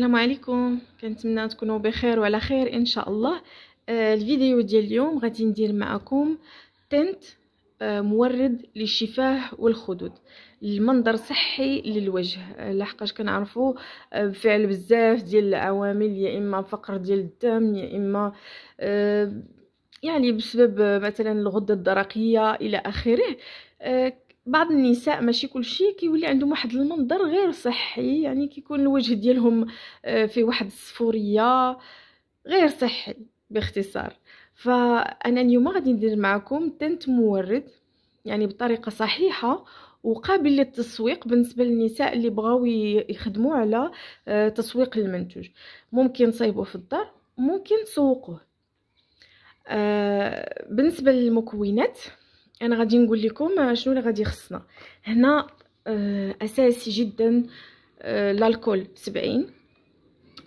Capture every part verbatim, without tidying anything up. السلام عليكم، كنتمنى تكونوا بخير وعلى خير ان شاء الله. آه الفيديو ديال اليوم غادي ندير معكم تنت آه مورد للشفاه والخدود، المنظر صحي للوجه، لحقاش كنعرفوا آه بفعل بزاف ديال العوامل، يا اما فقر ديال الدم، يا اما آه يعني بسبب مثلا الغده الدرقيه الى اخره. آه بعض النساء ماشي كلشي كيولي عندهم واحد المنظر غير صحي، يعني كيكون الوجه ديالهم في واحد الصفوريه غير صحي باختصار. فانا اليوم غادي ندير معكم تنت مورد يعني بطريقه صحيحه وقابل للتسويق بالنسبه للنساء اللي بغاو يخدموا على تسويق المنتوج. ممكن تصايبوه في الدار، ممكن تسوقوه. بالنسبه للمكونات انا غادي نقول لكم شنو اللي غادي خصنا هنا. آه اساسي جدا آه الكحول سبعين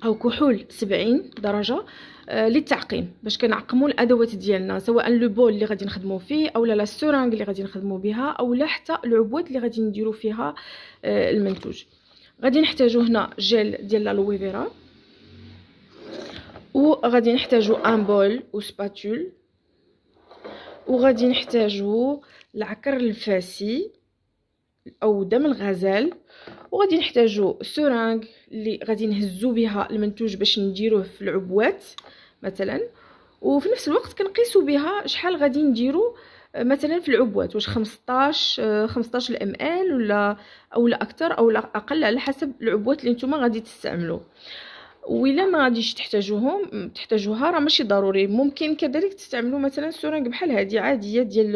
او كحول سبعين درجه آه للتعقيم، باش كنعقموا الادوات ديالنا، سواء لو بول اللي غادي نخدموا فيه اولا لا سورانغ اللي غادي نخدموا بها اولا حتى العبوات اللي غادي نديروا فيها آه المنتوج. غادي نحتاجوا هنا جيل ديال لالوي فيرا، وغادي نحتاجوا ان بول وسباتول، وغادي نحتاجو العكر الفاسي او دم الغزال، وغادي نحتاجو سورانغ اللي غادي نهزو بها المنتوج باش نديروه في العبوات مثلا، وفي نفس الوقت كنقيسو بها شحال غادي نديرو مثلا في العبوات، واش خمسطاش خمسطاش ام ال ولا اولا اكثر اولا اقل على حسب العبوات اللي نتوما غادي تستعملو. وإلا ما غاديش تحتاجوهم تحتاجوها راه ماشي ضروري، ممكن كذلك تستعملوا مثلا سورانغ بحال هذه عاديه ديال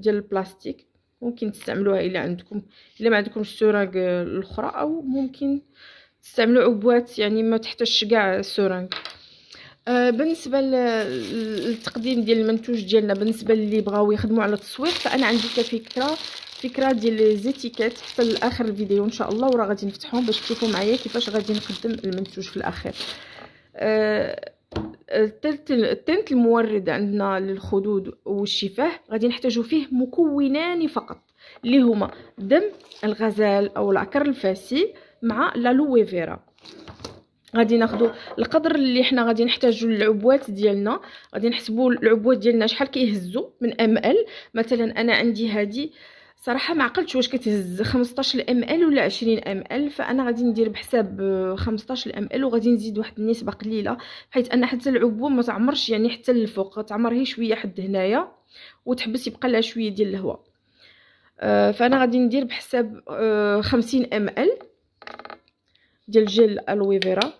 ديال البلاستيك، ممكن تستعملوها الا عندكم، الا ما عندكمش السورانغ الاخرى، او ممكن تستعملوا عبوات يعني ما تحتاجش كاع السورانغ. آه بالنسبه للتقديم ديال المنتوج ديالنا، بالنسبه للي بغاو يخدموا على التسويق، فانا عندي كفكره فكره ديال زيتيكات حتى لاخر الفيديو ان شاء الله، وراه غادي نفتحهم باش تشوفوا معايا كيفاش غادي نقدم المنتوج في الاخير. التنت التنت المورد عندنا للخدود والشفاه غادي نحتاجوا فيه مكونان فقط، اللي هما دم الغزال او العكر الفاسي مع لالوي فيرا. غادي ناخذوا القدر اللي حنا غادي نحتاجوا للعبوات ديالنا، غادي نحسبوا العبوات ديالنا شحال كيهزوا من ام ال. مثلا انا عندي هذه صراحه ما عقلتش واش كتهز خمسطاش ام ال ولا عشرين ام ال، فانا غادي ندير بحساب خمسطاش ام ال، وغادي نزيد واحد النسبه قليله، حيت انا حتى العبوه ما تعمرش يعني حتى للفوق، تعمر شويه حد هنايا وتحبس يبقى لها شويه ديال الهواء. آه فانا غادي ندير بحساب آه خمسين ام ال ديال جيل الوي فيرا.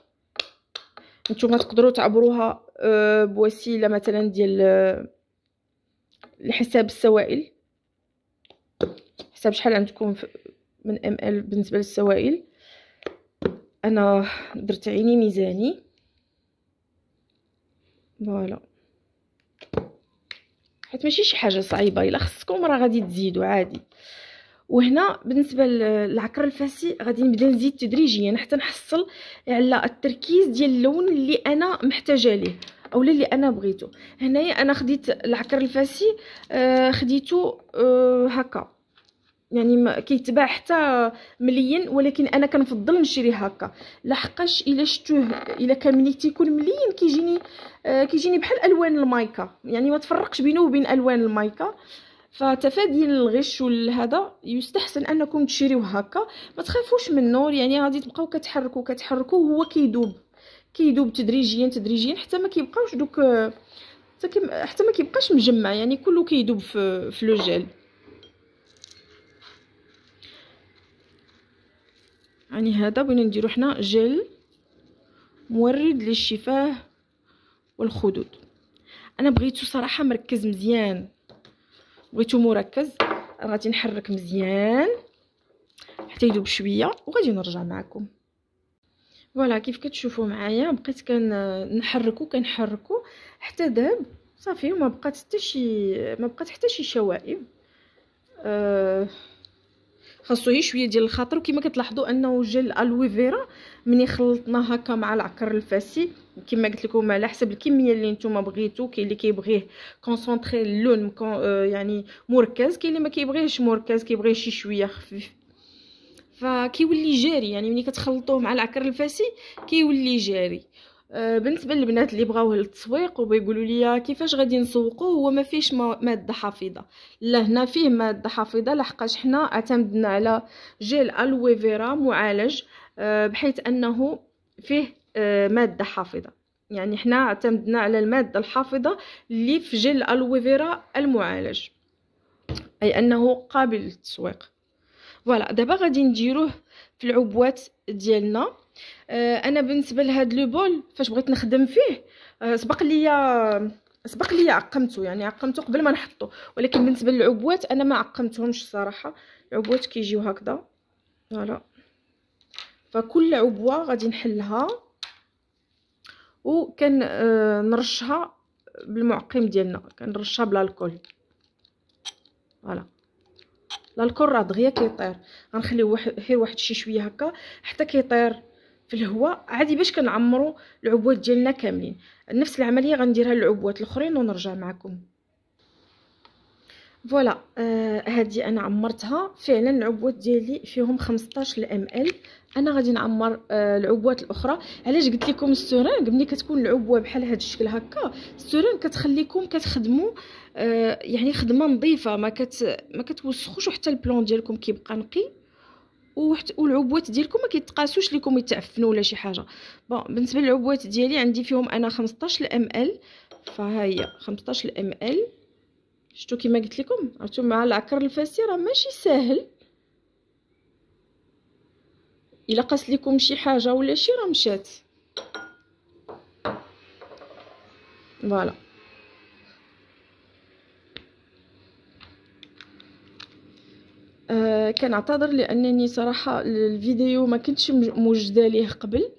نتوما تقدروا تعبروها آه بوسيله مثلا ديال آه لحساب السوائل، حساب شحال عندكم من ام ال بالنسبه للسوائل. انا درت عيني ميزاني فوالا، حيت ماشي شي حاجه صعيبه، الا خصكم راه غادي تزيدوا عادي. وهنا بالنسبه للعكر الفاسي غادي نبدا نزيد تدريجيا حتى نحصل على التركيز ديال اللون اللي انا محتاجه ليه اولا اللي انا بغيته. هنايا انا خديت العكر الفاسي آه خديته آه هكا، يعني كيتباع حتى مليين، ولكن انا كنفضل نشري هكا، لحقاش الا شتوه الا كان ملي تيكون مليين كيجيني آه كيجيني بحال الوان المايكا، يعني ما تفرقش بينه وبين الوان المايكا. فتفاديا للغش والهذا يستحسن انكم تشريوه هكا، ما تخافوش من النور، يعني غادي تبقاو كتحركوا كتحركوا وهو كيدوب كيدوب تدريجيا تدريجيا حتى ما كيبقاوش دوك حتى ما كيبقاش مجمع، يعني كله كيدوب في في لو جيل. يعني هذا بغينا نديرو حنا جيل مورد للشفاه والخدود. انا بغيتو صراحه مركز مزيان، بغيتو مركز. غادي نحرك مزيان حتى يذوب شويه وغادي نرجع معكم. فوالا كيف كتشوفوا معايا بقيت كنحركو كنحركو حتى ذاب صافي، وما بقات حتى شي ما بقات حتى شي شوائب. أه... خاصو هي شويه ديال الخاطر. وكما كتلاحظوا انه جيل الوي فيرا ملي خلطناه هكا مع العكر الفاسي، كما قلت لكم على حسب الكميه اللي نتوما بغيتو، كاين اللي كيبغيه كونسونطري اللون يعني مركز، كاين اللي ما كيبغيهش مركز، كيبغي شي شويه خفيف. ف فكيولي جاري، يعني ملي كتخلطوه مع العكر الفاسي كيولي جاري. آه بالنسبه للبنات اللي بغاوه للتسويق وبيقولوا لي كيفاش غادي نسوقوه هو ما فيهش ماده حافظه، لا هنا فيه ماده حافظه لحقاش حنا اعتمدنا على جيل الوفيرا معالج آه بحيث انه فيه آه ماده حافظه، يعني حنا اعتمدنا على الماده الحافظه اللي في جيل الوفيرا المعالج، اي انه قابل للتسويق. فوالا دابا غادي نديروه في العبوات ديالنا. آه انا بالنسبه لهاد لو بول فاش بغيت نخدم فيه آه سبق ليا سبق ليا عقمته، يعني عقمته قبل ما نحطه، ولكن بالنسبه للعبوات انا ما عقمتهمش الصراحه. العبوات كيجيو هكذا فوالا، فكل عبوه غادي نحلها وكن آه نرشها بالمعقم ديالنا، كنرشها بالالكول فوالا. الالكول راه دغيا كيطير، غنخليوه واحد غير واحد شي شويه هكا حتى كيطير في الهواء عادي باش كنعمروا العبوات ديالنا كاملين. نفس العمليه غنديرها للعبوات الاخرين ونرجع معكم. فوالا آه هذه انا عمرتها فعلا، العبوات ديالي فيهم خمسطاش ام ال. انا غادي نعمر آه العبوات الاخرى. علاش قلت لكم السورانغ ملي كتكون العبوه بحال هذا الشكل هكا، السورانغ كتخليكم كتخدموا آه يعني خدمه نظيفه، ما كت ما كتوسخوش، حتى البلون ديالكم كيبقى نقي، وحتى والعبوات ديالكم ما كيتقاسوش لكم يتعفنوا ولا شي حاجه. بون بالنسبه للعبوات ديالي عندي فيهم انا خمسطاش ام ال، فها هي خمسطاش ام ال. شتو كيما قلت لكم عرفتو مع العكر الفاسي راه ماشي ساهل، الا قاس لكم شي حاجه ولا شي راه مشات فوالا. آه كنعتذر لانني صراحه الفيديو ما كنتش موجده ليه قبل،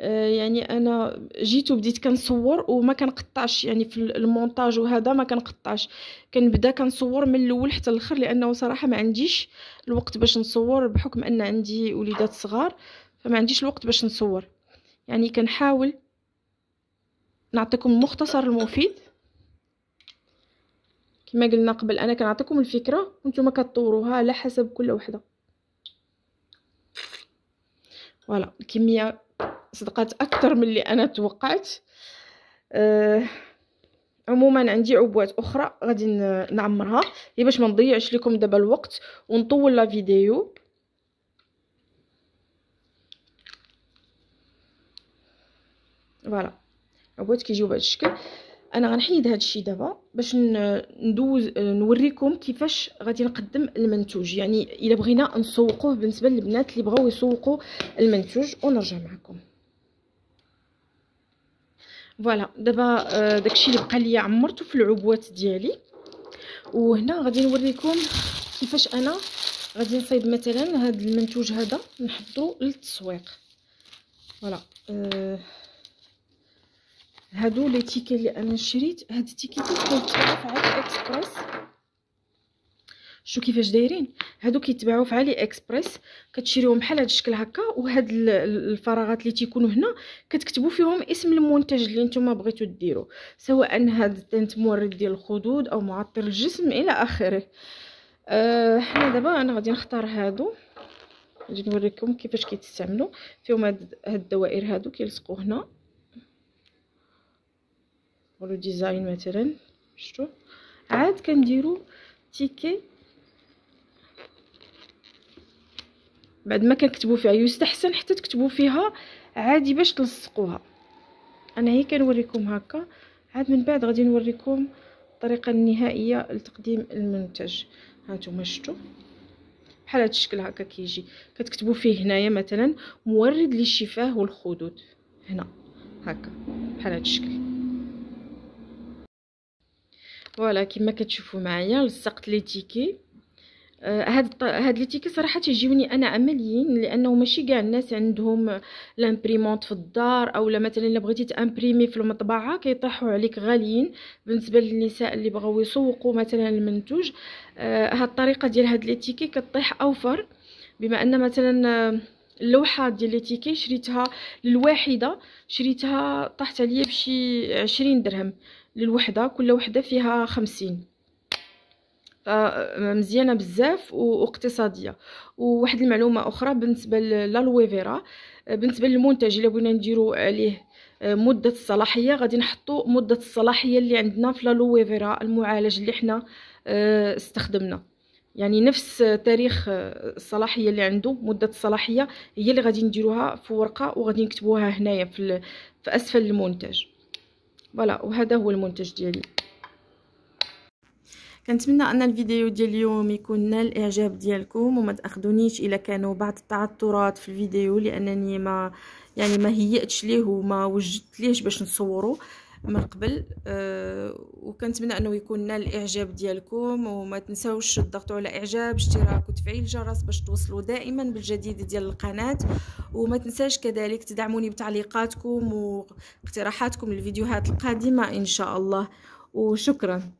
يعني انا جيت وبديت كنصور وما كنقطعش، يعني في المونتاج وهذا ما كنقطعش، كنبدا كنصور من الاول حتى الاخر، لانه صراحه ما عنديش الوقت باش نصور بحكم ان عندي وليدات صغار، فما عنديش الوقت باش نصور. يعني كنحاول نعطيكم المختصر المفيد كما قلنا قبل، انا كنعطيكم الفكره وانتم كتطوروها على حسب كل وحده فوالا. الكميه صدقات اكثر من اللي انا توقعت. أه عموما عندي عبوات اخرى غادي نعمرها هي باش ما نضيعش لكم دابا الوقت ونطول لا فيديو. فوالا عبوات كيجيو بهذا الشكل. انا غنحيد هذا الشيء دابا باش ندوز نوريكم كيفاش غادي نقدم المنتوج، يعني الا بغينا نسوقوه بالنسبه للبنات اللي بغاو يسوقوا المنتوج، ونرجع معكم. فوالا دابا داكشي اللي بقى ليا عمرته في العبوات ديالي، وهنا غادي نوريكم كيفاش انا غادي نصايب مثلا هذا المنتوج هذا نحضروا للتسويق. فوالا أه هادو لي تيكي اللي انا شريت، هاد التيكي كيتباعوا في علي اكسبريس. شو كيفاش دايرين هادو؟ كيتباعوا في علي اكسبريس، كتشريوهم بحال هاد الشكل هكا، وهاد الفراغات اللي تيكونوا هنا كتكتبوا فيهم اسم المنتج اللي نتوما بغيتو ديروا، سواء هاد التنت مورد ديال الخدود او معطر الجسم الى اخره. أه حنا دابا انا غادي نختار هادو، غادي نوريكم كيفاش كيتستعملوا فيهم. هاد الدوائر هادو كيلصقوا هنا، ولو ديزاين مثلا شتو. عاد كنديرو تيكي بعد ما كنكتبوا فيها، يستحسن حتى تكتبوا فيها عادي باش تلصقوها. انا هي كنوريكم هكا، عاد من بعد غادي نوريكم الطريقه النهائيه لتقديم المنتج. ها نتوما شتو بحال هذا الشكل هكا كيجي، كتكتبوا فيه هنايا مثلا مورد للشفاه والخدود، هنا هكا بحال هذا الشكل فوالا كما كتشوفوا معايا. لصقت لي تيكي هاد هاد لي تيكي صراحه تيجيوني انا عمليين، لانه ماشي كاع الناس عندهم لامبريمونط في الدار، اولا مثلا الا بغيتي تامبريمي في المطبعه كيطيحوا عليك غاليين. بالنسبه للنساء اللي بغاو يسوقوا مثلا المنتوج، هاد الطريقه ديال هاد لي تيكي كطيح اوفر، بما ان مثلا اللوحه ديال لي تيكي شريتها للواحده، شريتها طاحت عليا بشي عشرين درهم للوحده، كل وحده فيها خمسين، فمزيانه بزاف واقتصاديه. وواحد المعلومه اخرى بالنسبه للالويفيرا، بالنسبه للمنتج اللي بغينا نديرو عليه مده الصلاحيه، غادي نحطو مده الصلاحيه اللي عندنا في الالويفيرا المعالج اللي حنا استخدمنا، يعني نفس تاريخ الصلاحيه اللي عنده، مده الصلاحيه هي اللي غادي نديروها في ورقه وغادي نكتبوها هنايا في في اسفل المنتج. فوالا، وهذا هو المنتج ديالي. كنتمنى ان الفيديو ديال اليوم يكون نال الاعجاب ديالكم، وما تاخذونيش الا كانوا بعض التعثرات في الفيديو، لانني ما يعني ما هيئتش ليه وما وجدت ليهش باش نصوره من قبل. أه وكنتمنى انه يكون نال الاعجاب ديالكم، وما تنساوش تضغطوا على اعجاب، اشتراك وتفعيل الجرس باش توصلوا دائما بالجديد ديال القناه. وما تنساش كذلك تدعموني بتعليقاتكم واقتراحاتكم للفيديوهات القادمه ان شاء الله، وشكرا.